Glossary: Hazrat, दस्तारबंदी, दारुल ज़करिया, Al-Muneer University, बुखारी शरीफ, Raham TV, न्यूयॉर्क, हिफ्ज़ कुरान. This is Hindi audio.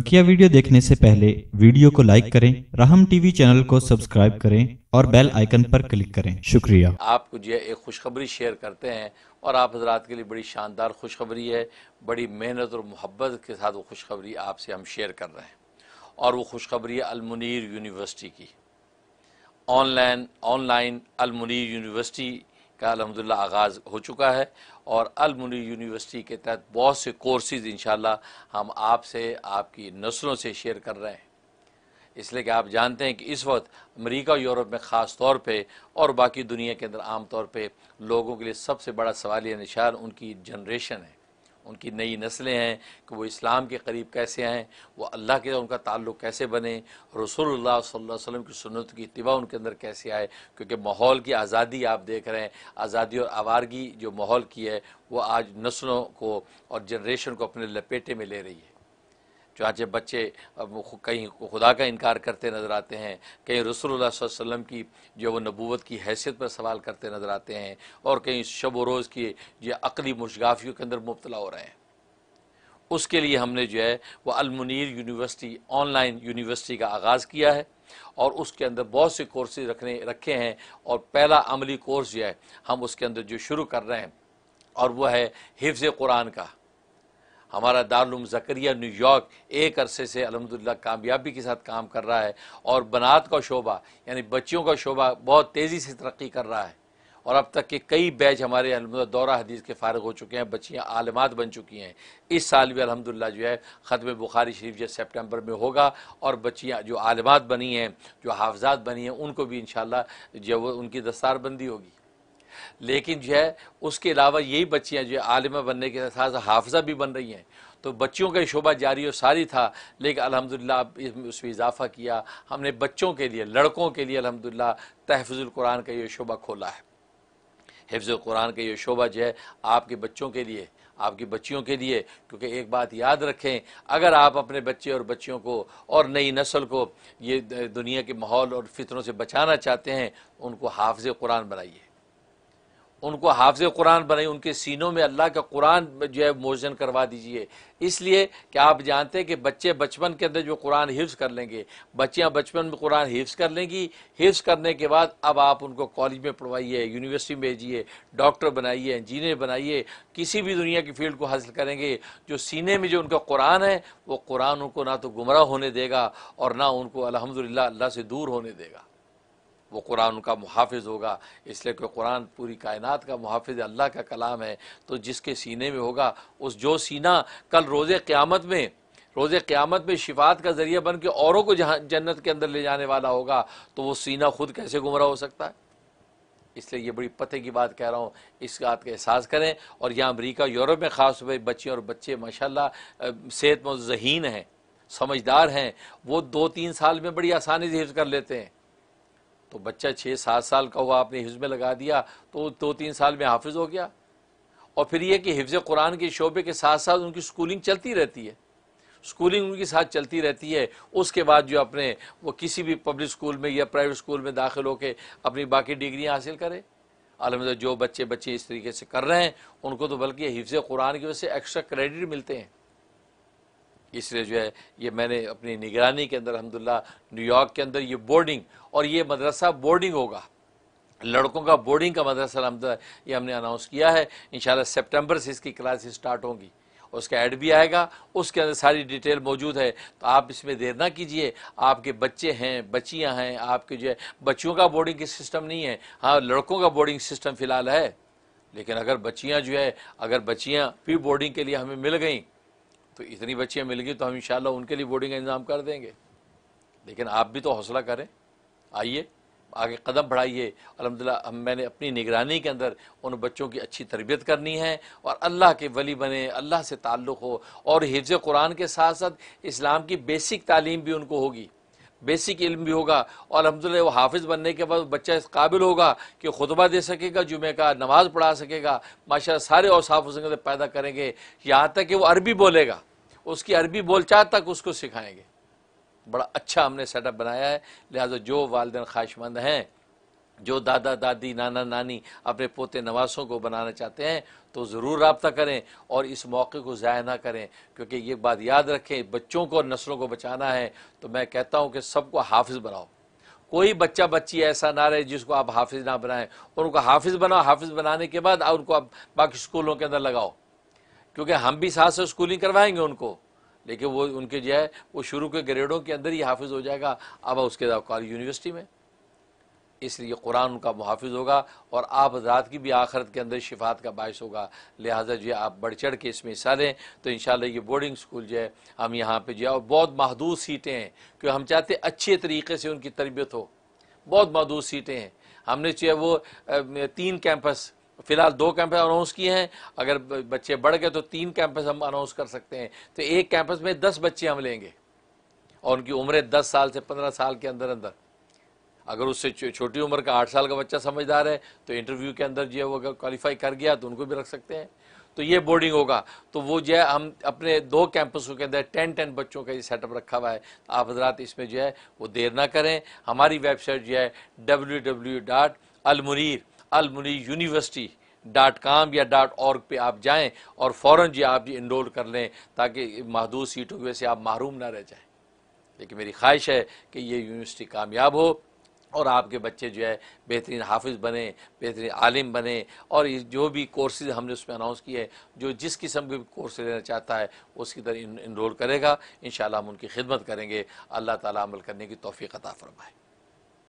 बकिया वीडियो देखने से पहले वीडियो को लाइक करें, राहम टीवी चैनल को सब्सक्राइब करें और बेल आइकन पर क्लिक करें। शुक्रिया। आपको जो है एक खुशखबरी शेयर करते हैं और आप हजरात के लिए बड़ी शानदार खुशखबरी है। बड़ी मेहनत और मोहब्बत के साथ वो खुशखबरी आपसे हम शेयर कर रहे हैं और वो खुशखबरी अल-मुनीर यूनिवर्सिटी की। ऑनलाइन अल-मुनीर यूनिवर्सिटी का अल्हम्दुलिल्लाह आगाज़ हो चुका है और अल-मुनीर यूनिवर्सिटी के तहत बहुत से कोर्सेज़ इंशाल्लाह हम आपसे आपकी नस्लों से शेयर कर रहे हैं, इसलिए कि आप जानते हैं कि इस वक्त अमेरिका और यूरोप में ख़ास तौर पे और बाकी दुनिया के अंदर आम तौर पे लोगों के लिए सबसे बड़ा सवालिया निशान उनकी जनरेशन है, उनकी नई नस्लें हैं कि वो इस्लाम के करीब कैसे आएँ, वो अल्लाह के उनका ताल्लुक़ कैसे बने, रसूलुल्लाह सल्लल्लाहु अलैहि वसल्लम की सुन्नत की इत्तिबा उनके अंदर कैसे आए। क्योंकि माहौल की आज़ादी आप देख रहे हैं, आज़ादी और आवारगी जो माहौल की है वो आज नस्लों को और जनरेशन को अपने लपेटे में ले रही है। चाँचे बच्चे अब कहीं खुदा का इनकार करते नज़र आते हैं, कहीं रसूलुल्लाह सल्लल्लाहु अलैहि वसल्लम की जो वो नबूवत की हैसियत पर सवाल करते नज़र आते हैं और कहीं शब व रोज़ की जो अक़ली मुशगाफियों के अंदर मुब्तला हो रहे हैं। उसके लिए हमने जो है वो अल-मुनीर यूनिवर्सिटी ऑनलाइन यूनिवर्सिटी का आगाज़ किया है और उसके अंदर बहुत से कोर्सेज रखे हैं और पहला अमली कोर्स जो है हम उसके अंदर जो शुरू कर रहे हैं और वह है हिफ्ज़ कुरान का। हमारा दारुल ज़करिया न्यूयॉर्क एक अरसे से अल्हम्दुलिल्लाह कामयाबी के साथ काम कर रहा है और बनात का शोबा यानी बच्चियों का शोबा बहुत तेज़ी से तरक्की कर रहा है और अब तक के कई बैच हमारे अल्हम्दुलिल्लाह दौरा हदीस के फ़ारिग हो चुके हैं, बच्चियाँ आलिमात बन चुकी हैं। इस साल भी अल्हम्दुलिल्लाह जो है ख़त्म बुखारी शरीफ जो सितंबर में होगा और बच्चियाँ जो आलिमात बनी हैं, जो हाफिज़ात बनी हैं, उनको भी इंशाल्लाह जो वो उनकी दस्तारबंदी होगी। लेकिन जो है उसके अलावा यही बच्चियाँ जो आलिमा बनने के साथ साथ हाफिज़ा भी बन रही हैं, तो बच्चियों का शोबा जारी और सारी था। लेकिन अल्हम्दुलिल्लाह अब इसमें उसमें इजाफ़ा किया हमने, बच्चों के लिए लड़कों के लिए अल्हम्दुलिल्लाह तहफ़्ज़ुल कुरान का ये शोबा खोला है। हिफ्ज़ुल कुरान का ये शोबा जो है आपके बच्चों के लिए, आपकी बच्चियों के लिए, क्योंकि एक बात याद रखें, अगर आप अपने बच्चे और बच्चियों को और नई नस्ल को ये दुनिया के माहौल और फितरों से बचाना चाहते हैं, उनको हाफिज़ कुरान बनाइए, उनको हाफ़िज़ कुरान बनाइए, उनके सीनों में अल्लाह का कुरान जो है मोजन करवा दीजिए। इसलिए कि आप जानते हैं कि बच्चे बचपन के अंदर जो कुरान हिफ्ज़ कर लेंगे, बच्चियां बचपन में कुरान हिफ्ज़ कर लेंगी, हिफ्ज़ करने के बाद अब आप उनको कॉलेज में पढ़वाइए, यूनिवर्सिटी में भेजिए, डॉक्टर बनाइए, इंजीनियर बनाइए, किसी भी दुनिया की फील्ड को हासिल करेंगे। जो सीने में जो उनका कुरान है वो कुरान उनको ना तो गुमराह होने देगा और ना उनको अल्हम्दुलिल्लाह अल्लाह से दूर होने देगा। वो कुरान उनका मुहाफ़िज़ होगा, इसलिए कि कुरान पूरी कायनात का मुहाफ़िज़ अल्लाह का कलाम है। तो जिसके सीने में होगा उस जो सीना कल रोज़ क़यामत में शिफात का ज़रिया बन के औरों को जन्नत के अंदर ले जाने वाला होगा, तो वो सीना ख़ुद कैसे गुमराह हो सकता है। इसलिए ये बड़ी पते की बात कह रहा हूँ, इस बात का एहसास करें। और यहाँ अमरीका यूरोप में ख़ास तौर पर बच्चियाँ और बच्चे माशाल्लाह सेहतमंद, ज़हीन हैं, समझदार हैं, वो 2-3 साल में बड़ी आसानी से हिफ्ज़ कर लेते हैं। तो बच्चा 6-7 साल का हुआ, आपने हिफ्ज़ में लगा दिया तो 2-3 साल में हाफिज़ हो गया। और फिर यह कि हिफ्ज़ कुरान के शोबे के साथ साथ उनकी स्कूलिंग चलती रहती है, स्कूलिंग उनके साथ चलती रहती है। उसके बाद जो अपने वो किसी भी पब्लिक स्कूल में या प्राइवेट स्कूल में दाखिल होकर अपनी बाकी डिग्रियाँ हासिल करें। अलहम्दुलिल्लाह जो बच्चे इस तरीके से कर रहे हैं उनको तो बल्कि हिफ्ज़ कुरान की वजह से एक्स्ट्रा क्रेडिट मिलते हैं। इसलिए जो है ये मैंने अपनी निगरानी के अंदर अल्हम्दुलिल्लाह न्यूयॉर्क के अंदर ये बोर्डिंग और ये मदरसा बोर्डिंग होगा, लड़कों का बोर्डिंग का मदरसा अल्हम्दुलिल्लाह ये हमने अनाउंस किया है। इंशाल्लाह सितंबर से इसकी क्लासेस स्टार्ट होंगी, उसका ऐड भी आएगा, उसके अंदर सारी डिटेल मौजूद है। तो आप इसमें देर ना कीजिए, आपके बच्चे हैं, बच्चियाँ हैं, आपके जो है बच्चियों का बोर्डिंग की सिस्टम नहीं है, हाँ लड़कों का बोर्डिंग सिस्टम फ़िलहाल है। लेकिन अगर बच्चियाँ प्री बोर्डिंग के लिए हमें मिल गई, तो इतनी बच्चियाँ मिल गई तो हम इंशाल्लाह उनके लिए बोर्डिंग का इंतज़ाम कर देंगे। लेकिन आप भी तो हौसला करें, आइए आगे कदम बढ़ाइए। अल्हम्दुलिल्लाह मैंने अपनी निगरानी के अंदर उन बच्चों की अच्छी तरबियत करनी है और अल्लाह के वली बने, अल्लाह से ताल्लुक़ हो और हिफ्ज़ कुरान के साथ साथ इस्लाम की बेसिक तालीम भी उनको होगी, बेसिक इल्म भी होगा। और अल्हम्दुलिल्लाह वो हाफिज़ बनने के बाद बच्चा इस काबिल होगा कि खुतबा दे सकेगा, जुमे का नमाज़ पढ़ा सकेगा, माशाअल्लाह सारे औसाफ़ उसके अंदर पैदा करेंगे। यहाँ तक कि वो अरबी बोलेगा, उसकी अरबी बोलचाल तक उसको सिखाएंगे। बड़ा अच्छा हमने सेटअप बनाया है। लिहाजा जो वालिदैन ख्वाहिशमंद हैं जो दादा दादी नाना नानी अपने पोते नवासों को बनाना चाहते हैं तो ज़रूर रब्ता करें और इस मौके को ज़ाया ना करें, क्योंकि ये बात याद रखें, बच्चों को और नस्लों को बचाना है तो मैं कहता हूँ कि सबको हाफिज़ बनाओ। कोई बच्चा बच्ची ऐसा ना रहे जिसको आप हाफिज़ ना बनाएं, उनको हाफिज़ बनाओ। हाफिज़ बनाने के बाद उनको आप बाकी स्कूलों के अंदर लगाओ, क्योंकि हम भी साथ से स्कूलिंग करवाएंगे उनको, लेकिन वो उनके जो है वो शुरू के ग्रेडों के अंदर ही हाफिज़ हो जाएगा, अब उसके कॉलेज यूनिवर्सिटी में। इसलिए कुरान उनका मुहाफिज होगा और आप हज़रात की भी आखिरत के अंदर शिफात का बायस होगा। लिहाजा जो है आप बढ़ चढ़ के इसमें हिस्सा लें तो इंशाल्लाह ये बोर्डिंग स्कूल जो है हम यहाँ पे जो है, और बहुत महदूद सीटें हैं क्योंकि हम चाहते हैं अच्छे तरीके से उनकी तरबियत हो। बहुत महदूद सीटें हैं, हमने जो है वो 3 कैंपस, फ़िलहाल 2 कैंपस अनाउंस किए हैं, अगर बच्चे बढ़ गए तो 3 कैंपस हम अनाउंस कर सकते हैं। तो एक कैंपस में 10 बच्चे हम लेंगे और उनकी उम्रें 10 साल से 15 साल के अंदर अंदर। अगर उससे छोटी उम्र का 8 साल का बच्चा समझदार है तो इंटरव्यू के अंदर जो है वो अगर क्वालिफाई कर गया तो उनको भी रख सकते हैं। तो ये बोर्डिंग होगा, तो वो जो है हम अपने 2 कैंपसों के अंदर 10-10 बच्चों का ये सेटअप रखा हुआ है। तो आप हजरात इसमें जो है वो देर ना करें। हमारी वेबसाइट जो है www.almuneeruniversity.com या .org पर आप जाएँ और फ़ौरन जो आप इनरोल कर लें ताकि महदूद सीटों की वजह से आप महरूम ना रह जाएँ। लेकिन मेरी ख्वाहिश है कि ये यूनिवर्सिटी कामयाब हो और आपके बच्चे जो है बेहतरीन हाफिज़ बने, बेहतरीन आलिम बने, और जो भी कोर्सेज़ हमने उसमें अनाउंस किए हैं, जो जिस किस्म के कोर्स लेना चाहता है उसकी तरह इनरोल करेगा। इंशाल्लाह हम उनकी खिदमत करेंगे। अल्लाह ताला अमल करने की तौफीक अता फरमाए।